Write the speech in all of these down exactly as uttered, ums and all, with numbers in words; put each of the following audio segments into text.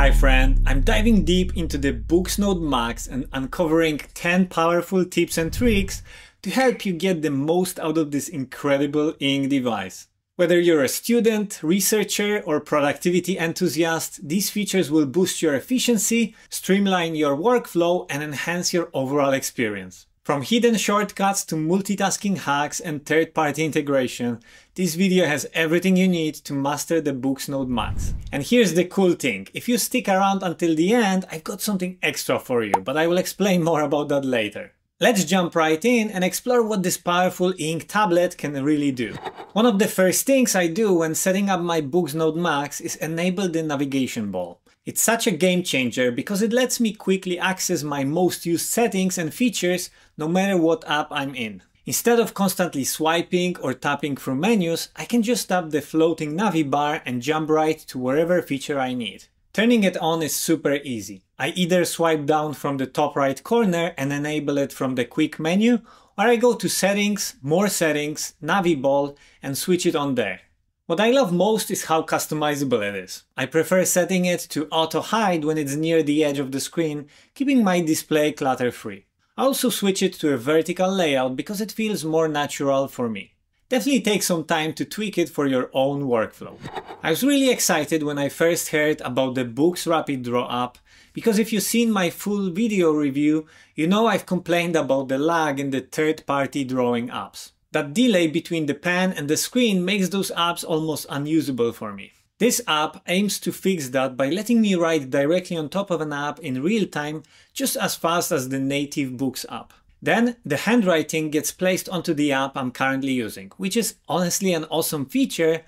Hi friend, I'm diving deep into the Boox Note Max and uncovering ten powerful tips and tricks to help you get the most out of this incredible ink device. Whether you're a student, researcher, or productivity enthusiast, these features will boost your efficiency, streamline your workflow, and enhance your overall experience. From hidden shortcuts to multitasking hacks and third-party integration, this video has everything you need to master the Boox Note Max. And here's the cool thing, if you stick around until the end, I've got something extra for you, but I will explain more about that later. Let's jump right in and explore what this powerful ink tablet can really do. One of the first things I do when setting up my Boox Note Max is enable the navigation ball. It's such a game changer because it lets me quickly access my most used settings and features no matter what app I'm in. Instead of constantly swiping or tapping through menus, I can just tap the floating Navi bar and jump right to wherever feature I need. Turning it on is super easy. I either swipe down from the top right corner and enable it from the quick menu, or I go to Settings, More Settings, NaviBall and switch it on there. What I love most is how customizable it is. I prefer setting it to auto-hide when it's near the edge of the screen, keeping my display clutter-free. I also switch it to a vertical layout because it feels more natural for me. Definitely take some time to tweak it for your own workflow. I was really excited when I first heard about the Boox Rapid Draw app, because if you've seen my full video review, you know I've complained about the lag in the third-party drawing apps. That delay between the pen and the screen makes those apps almost unusable for me. This app aims to fix that by letting me write directly on top of an app in real time, just as fast as the native Boox app. Then the handwriting gets placed onto the app I'm currently using, which is honestly an awesome feature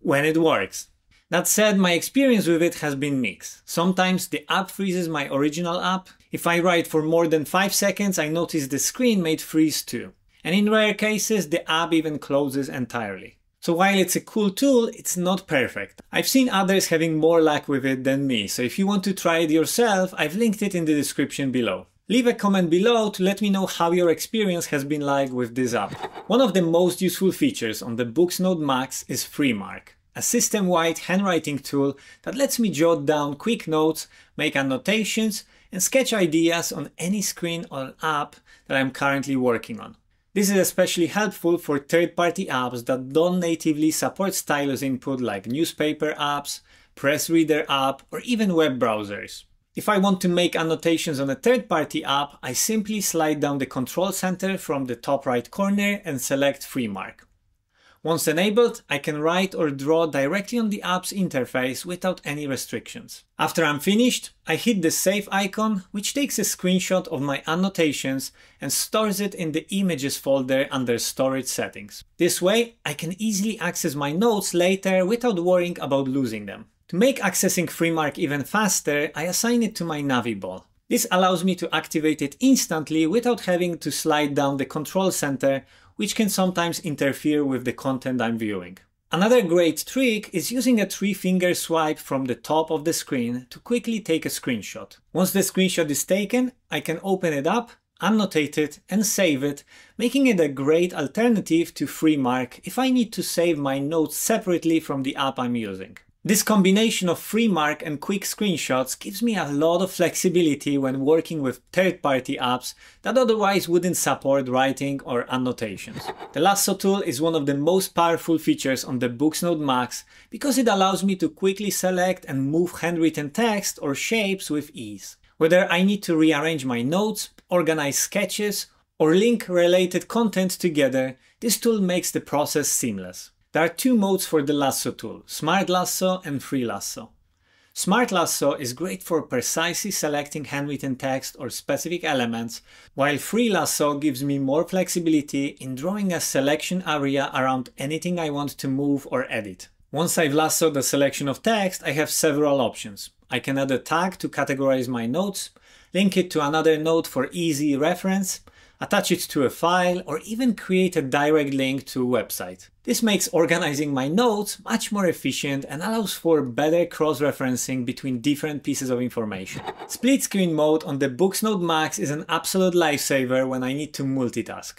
when it works. That said, my experience with it has been mixed. Sometimes the app freezes my original app. If I write for more than five seconds, I notice the screen may freeze too. And in rare cases, the app even closes entirely. So while it's a cool tool, it's not perfect. I've seen others having more luck with it than me, so if you want to try it yourself, I've linked it in the description below. Leave a comment below to let me know how your experience has been like with this app. One of the most useful features on the Boox Note Max is FreeMark, a system-wide handwriting tool that lets me jot down quick notes, make annotations, and sketch ideas on any screen or app that I'm currently working on. This is especially helpful for third-party apps that don't natively support stylus input like newspaper apps, press reader app, or even web browsers. If I want to make annotations on a third-party app, I simply slide down the control center from the top right corner and select FreeMark. Once enabled, I can write or draw directly on the app's interface without any restrictions. After I'm finished, I hit the save icon, which takes a screenshot of my annotations and stores it in the Images folder under Storage Settings. This way, I can easily access my notes later without worrying about losing them. To make accessing FreeMark even faster, I assign it to my NaviBall. This allows me to activate it instantly without having to slide down the control center, which can sometimes interfere with the content I'm viewing. Another great trick is using a three-finger swipe from the top of the screen to quickly take a screenshot. Once the screenshot is taken, I can open it up, annotate it, and save it, making it a great alternative to FreeMark if I need to save my notes separately from the app I'm using. This combination of FreeMark and quick screenshots gives me a lot of flexibility when working with third-party apps that otherwise wouldn't support writing or annotations. The Lasso tool is one of the most powerful features on the Boox Note Max because it allows me to quickly select and move handwritten text or shapes with ease. Whether I need to rearrange my notes, organize sketches, or link related content together, this tool makes the process seamless. There are two modes for the Lasso tool, Smart Lasso and Free Lasso. Smart Lasso is great for precisely selecting handwritten text or specific elements, while Free Lasso gives me more flexibility in drawing a selection area around anything I want to move or edit. Once I've lassoed the selection of text, I have several options. I can add a tag to categorize my notes, link it to another note for easy reference, attach it to a file, or even create a direct link to a website. This makes organizing my notes much more efficient and allows for better cross-referencing between different pieces of information. Split screen mode on the Boox Note Max is an absolute lifesaver when I need to multitask.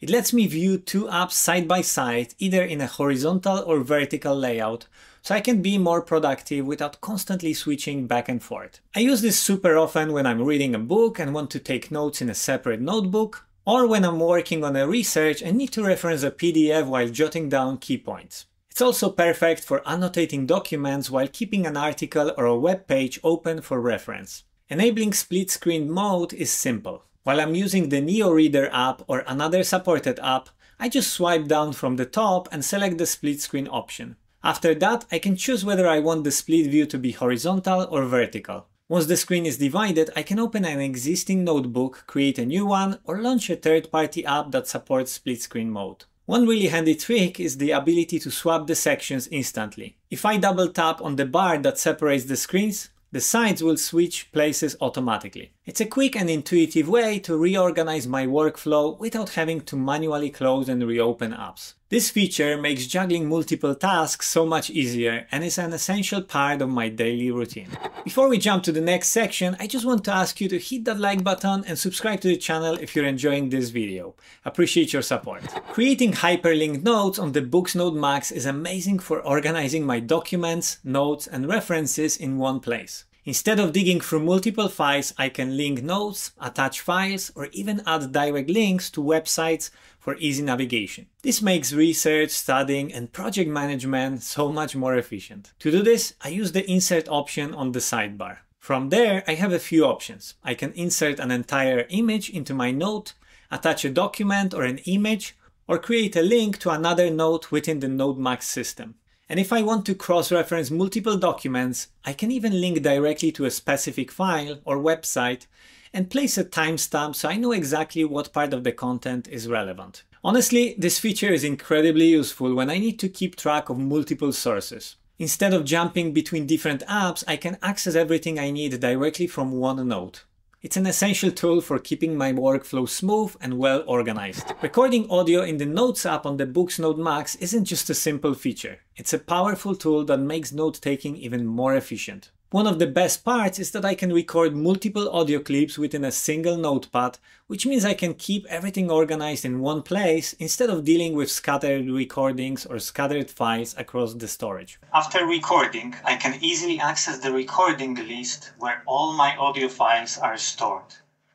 It lets me view two apps side by side, either in a horizontal or vertical layout, so I can be more productive without constantly switching back and forth. I use this super often when I'm reading a book and want to take notes in a separate notebook, or when I'm working on a research and need to reference a P D F while jotting down key points. It's also perfect for annotating documents while keeping an article or a web page open for reference. Enabling split-screen mode is simple. While I'm using the Neo Reader app or another supported app, I just swipe down from the top and select the split-screen option. After that, I can choose whether I want the split view to be horizontal or vertical. Once the screen is divided, I can open an existing notebook, create a new one, or launch a third-party app that supports split-screen mode. One really handy trick is the ability to swap the sections instantly. If I double-tap on the bar that separates the screens, the sides will switch places automatically. It's a quick and intuitive way to reorganize my workflow without having to manually close and reopen apps. This feature makes juggling multiple tasks so much easier and is an essential part of my daily routine. Before we jump to the next section, I just want to ask you to hit that like button and subscribe to the channel if you're enjoying this video. Appreciate your support. Creating hyperlinked notes on the Boox Note Max is amazing for organizing my documents, notes, and references in one place. Instead of digging through multiple files, I can link notes, attach files, or even add direct links to websites for easy navigation. This makes research, studying, and project management so much more efficient. To do this, I use the insert option on the sidebar. From there, I have a few options. I can insert an entire image into my note, attach a document or an image, or create a link to another note within the Note Max system. And if I want to cross-reference multiple documents, I can even link directly to a specific file or website and place a timestamp so I know exactly what part of the content is relevant. Honestly, this feature is incredibly useful when I need to keep track of multiple sources. Instead of jumping between different apps, I can access everything I need directly from one note. It's an essential tool for keeping my workflow smooth and well organized. Recording audio in the Notes app on the Boox Note Max isn't just a simple feature. It's a powerful tool that makes note-taking even more efficient. One of the best parts is that I can record multiple audio clips within a single notepad, which means I can keep everything organized in one place instead of dealing with scattered recordings or scattered files across the storage. After recording, I can easily access the recording list where all my audio files are stored.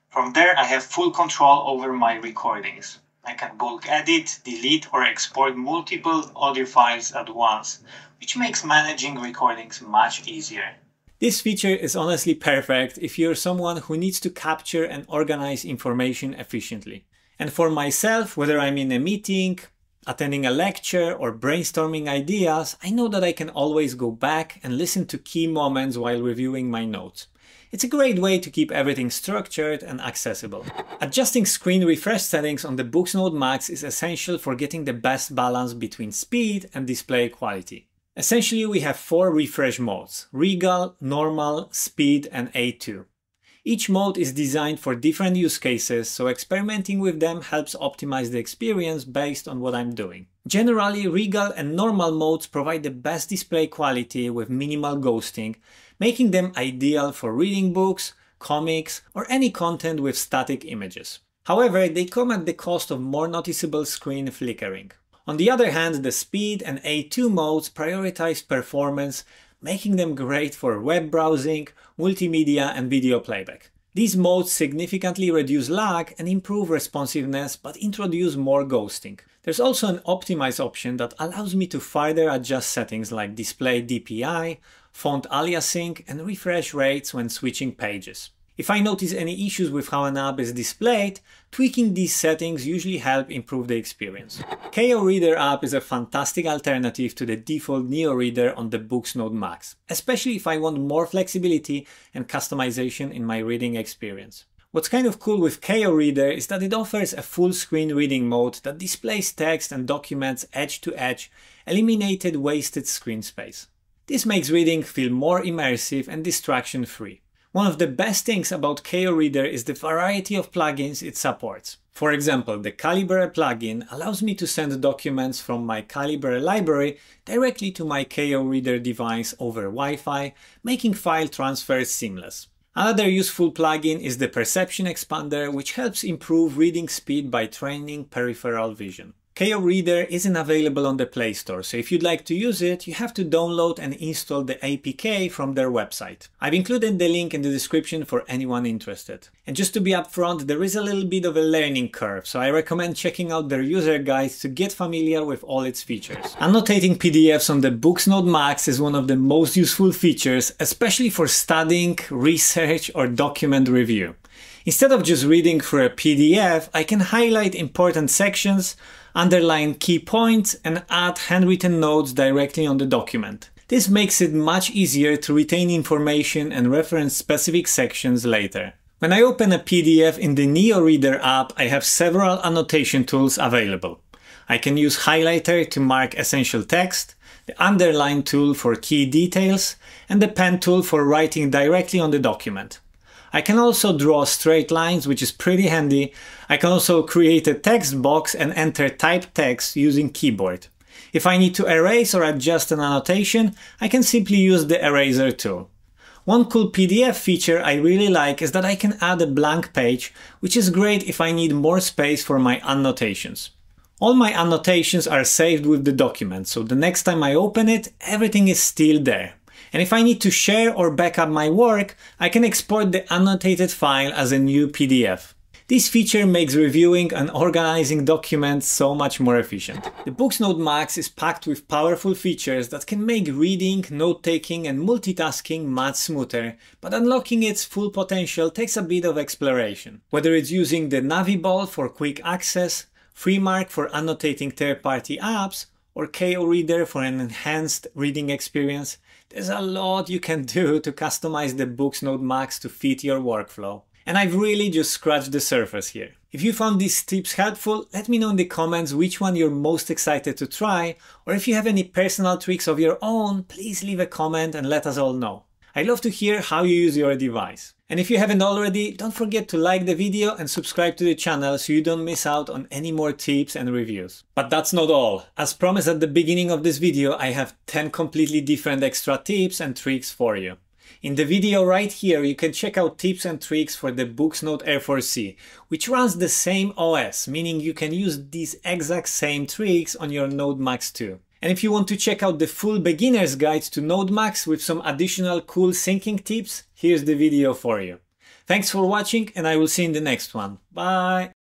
From there, I have full control over my recordings. I can bulk edit, delete, or export multiple audio files at once, which makes managing recordings much easier. This feature is honestly perfect if you're someone who needs to capture and organize information efficiently. And for myself, whether I'm in a meeting, attending a lecture, or brainstorming ideas, I know that I can always go back and listen to key moments while reviewing my notes. It's a great way to keep everything structured and accessible. Adjusting screen refresh settings on the Boox Note Max is essential for getting the best balance between speed and display quality. Essentially, we have four refresh modes: Regal, Normal, Speed, and A two. Each mode is designed for different use cases, so experimenting with them helps optimize the experience based on what I'm doing. Generally, Regal and Normal modes provide the best display quality with minimal ghosting, making them ideal for reading books, comics, or any content with static images. However, they come at the cost of more noticeable screen flickering. On the other hand, the Speed and A two modes prioritize performance, making them great for web browsing, multimedia, and video playback. These modes significantly reduce lag and improve responsiveness, but introduce more ghosting. There's also an optimize option that allows me to further adjust settings like display D P I, font aliasing, and refresh rates when switching pages. If I notice any issues with how an app is displayed, tweaking these settings usually help improve the experience. K O Reader app is a fantastic alternative to the default Neo Reader on the Boox Note Max, especially if I want more flexibility and customization in my reading experience. What's kind of cool with K O Reader is that it offers a full-screen reading mode that displays text and documents edge to edge, eliminating wasted screen space. This makes reading feel more immersive and distraction-free. One of the best things about K O Reader is the variety of plugins it supports. For example, the Calibre plugin allows me to send documents from my Calibre library directly to my K O Reader device over Wi-Fi, making file transfers seamless. Another useful plugin is the Perception Expander, which helps improve reading speed by training peripheral vision. K O Reader isn't available on the Play Store, so if you'd like to use it, you have to download and install the A P K from their website. I've included the link in the description for anyone interested. And just to be upfront, there is a little bit of a learning curve, so I recommend checking out their user guides to get familiar with all its features. Annotating P D Fs on the Boox Note Max is one of the most useful features, especially for studying, research or document review. Instead of just reading through a P D F, I can highlight important sections, underline key points and add handwritten notes directly on the document. This makes it much easier to retain information and reference specific sections later. When I open a P D F in the Neo Reader app, I have several annotation tools available. I can use highlighter to mark essential text, the underline tool for key details, and the pen tool for writing directly on the document. I can also draw straight lines, which is pretty handy. I can also create a text box and enter typed text using keyboard. If I need to erase or adjust an annotation, I can simply use the eraser tool. One cool P D F feature I really like is that I can add a blank page, which is great if I need more space for my annotations. All my annotations are saved with the document, so the next time I open it, everything is still there. And if I need to share or backup my work, I can export the annotated file as a new P D F. This feature makes reviewing and organizing documents so much more efficient. The Boox Note Max is packed with powerful features that can make reading, note-taking and multitasking much smoother, but unlocking its full potential takes a bit of exploration. Whether it's using the NaviBall for quick access, FreeMark for annotating third-party apps, or K O Reader for an enhanced reading experience, there's a lot you can do to customize the Boox Note Max to fit your workflow. And I've really just scratched the surface here. If you found these tips helpful, let me know in the comments which one you're most excited to try, or if you have any personal tricks of your own, please leave a comment and let us all know. I'd love to hear how you use your device. And if you haven't already, don't forget to like the video and subscribe to the channel so you don't miss out on any more tips and reviews. But that's not all. As promised at the beginning of this video, I have ten completely different extra tips and tricks for you. In the video right here, you can check out tips and tricks for the Boox Note Air four C, which runs the same O S, meaning you can use these exact same tricks on your Note Max too. And if you want to check out the full beginner's guide to Note Max with some additional cool syncing tips, here's the video for you. Thanks for watching and I will see you in the next one. Bye!